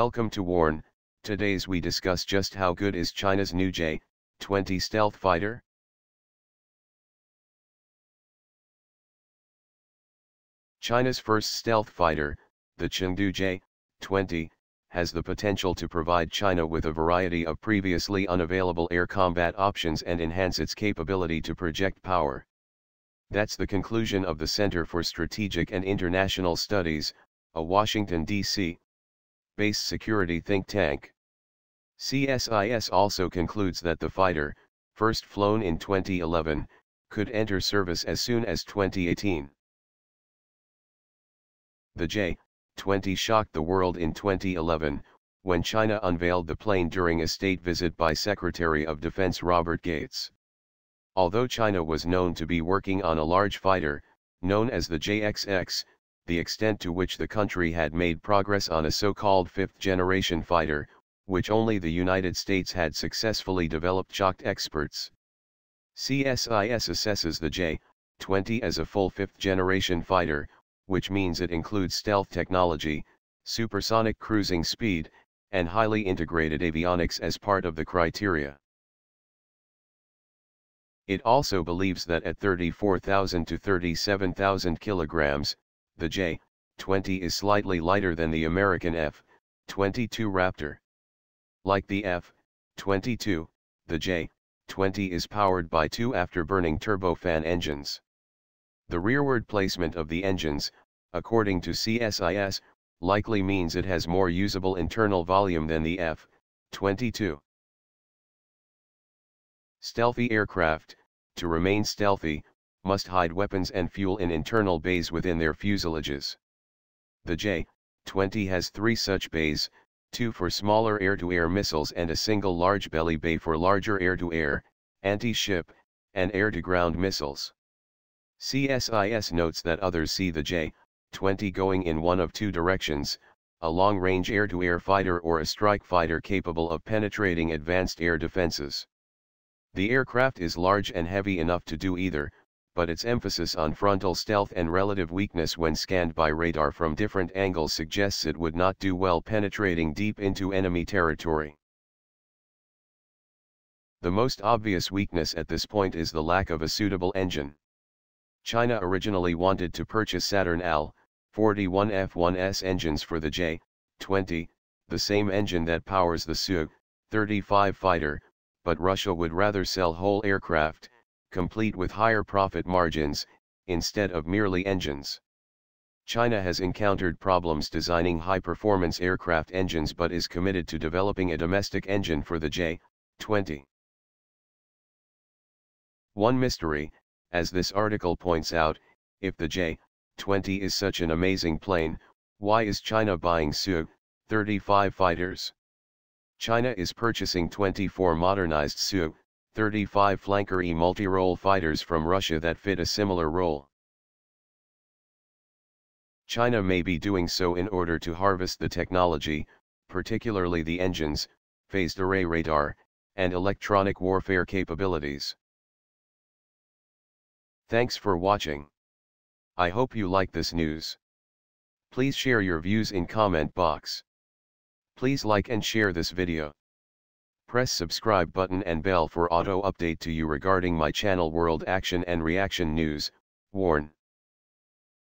Welcome to WARN. Today's we discuss just how good is China's new J-20 stealth fighter. China's first stealth fighter, the Chengdu J-20, has the potential to provide China with a variety of previously unavailable air combat options and enhance its capability to project power. That's the conclusion of the Center for Strategic and International Studies, a Washington, D.C. based security think tank. CSIS also concludes that the fighter, first flown in 2011, could enter service as soon as 2018. The J-20 shocked the world in 2011, when China unveiled the plane during a state visit by Secretary of Defense Robert Gates. Although China was known to be working on a large fighter, known as the J-XX, the extent to which the country had made progress on a so-called fifth-generation fighter, which only the United States had successfully developed, shocked experts. CSIS assesses the J-20 as a full fifth-generation fighter, which means it includes stealth technology, supersonic cruising speed, and highly integrated avionics as part of the criteria. It also believes that at 34,000 to 37,000 kilograms, the J-20 is slightly lighter than the American F-22 Raptor. Like the F-22, the J-20 is powered by two afterburning turbofan engines. The rearward placement of the engines, according to CSIS, likely means it has more usable internal volume than the F-22. Stealthy aircraft, to remain stealthy, must hide weapons and fuel in internal bays within their fuselages. The J-20 has three such bays, two for smaller air-to-air missiles and a single large belly bay for larger air-to-air, anti-ship, and air-to-ground missiles. CSIS notes that others see the J-20 going in one of two directions, a long-range air-to-air fighter or a strike fighter capable of penetrating advanced air defenses. The aircraft is large and heavy enough to do either, but its emphasis on frontal stealth and relative weakness when scanned by radar from different angles suggests it would not do well penetrating deep into enemy territory. The most obvious weakness at this point is the lack of a suitable engine. China originally wanted to purchase Saturn Al-41 F1S engines for the J-20, the same engine that powers the Su-35 fighter, but Russia would rather sell whole aircraft, complete with higher profit margins, instead of merely engines. China has encountered problems designing high-performance aircraft engines but is committed to developing a domestic engine for the J-20. One mystery, as this article points out, if the J-20 is such an amazing plane, why is China buying Su-35 fighters? China is purchasing 24 modernized Su-35 Flanker-E multi-role fighters from Russia that fit a similar role. China may be doing so in order to harvest the technology, particularly the engines, phased array radar, and electronic warfare capabilities. Thanks for watching. I hope you like this news. Please share your views in comment box. Please like and share this video. Press subscribe button and bell for auto update to you regarding my channel World Action and Reaction News, WARN.